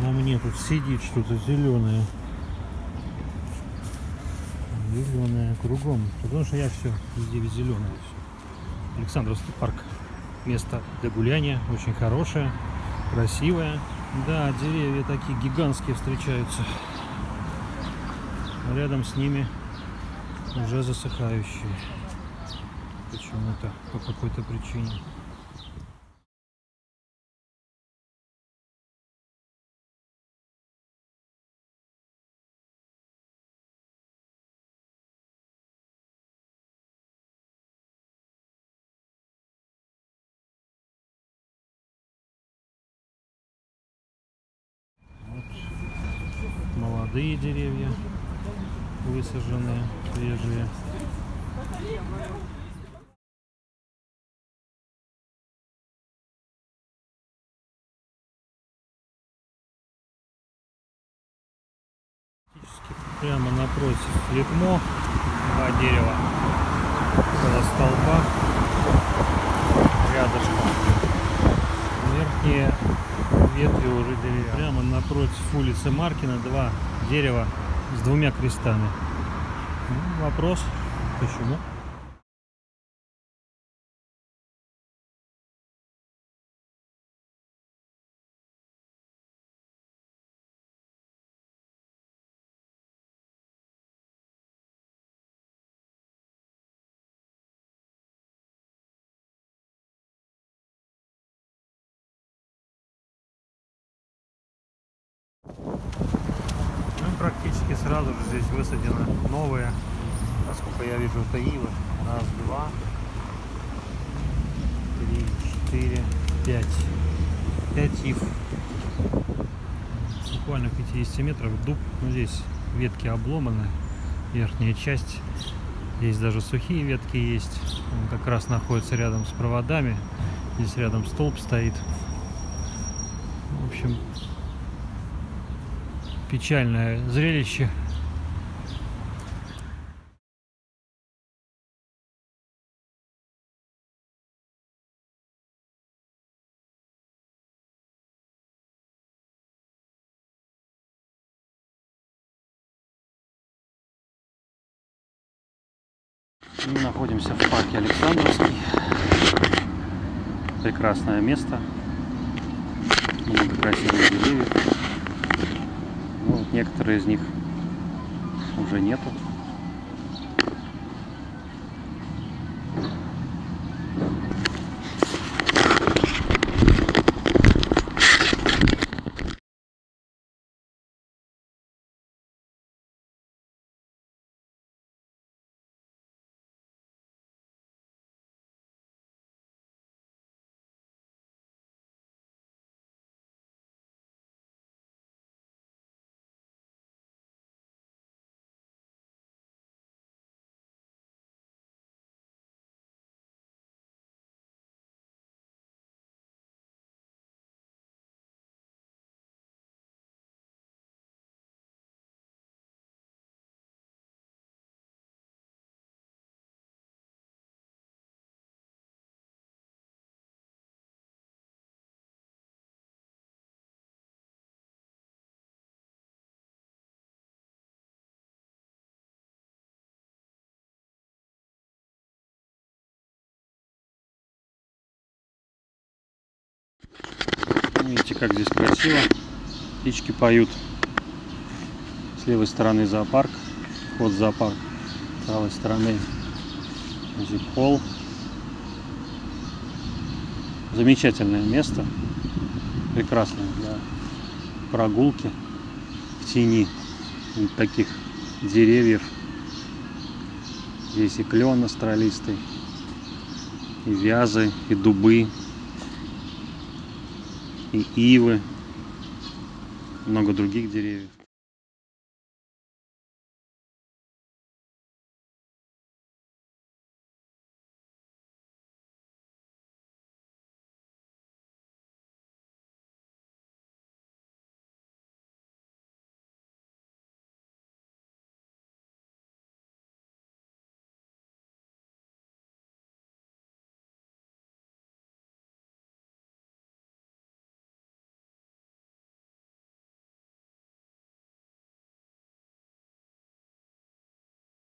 На мне тут сидит что-то зеленое. Зеленое кругом. Потому что я все везде зеленое. Александровский парк. Место для гуляния. Очень хорошее, красивое. Да, деревья такие гигантские встречаются. Рядом с ними уже засыхающие. Почему-то, по какой-то причине. Молодые деревья высаженные, свежие. Прямо напротив Литмо, два дерева около столба, рядышком. Верхние ветви уже деревья. Прямо напротив улицы Маркина два дерева с двумя крестами. Ну, вопрос, почему? Практически сразу же здесь высадены новые, насколько я вижу, это ивы. Раз, два, три, четыре, пять. Пять ив. Буквально в 50 метров дуб. Ну, здесь ветки обломаны, верхняя часть. Здесь даже сухие ветки есть. Он как раз находится рядом с проводами. Здесь рядом столб стоит. В общем... печальное зрелище. Мы находимся в парке Александровский. Прекрасное место. Много красивых деревьев. Некоторые из них уже нету. Видите, как здесь красиво. Птички поют. С левой стороны зоопарк, вход в зоопарк. С правой стороны зип-хол. Замечательное место. Прекрасное для прогулки в тени вот таких деревьев. Здесь и клён астралистый, и вязы, и дубы. И ивы, много других деревьев.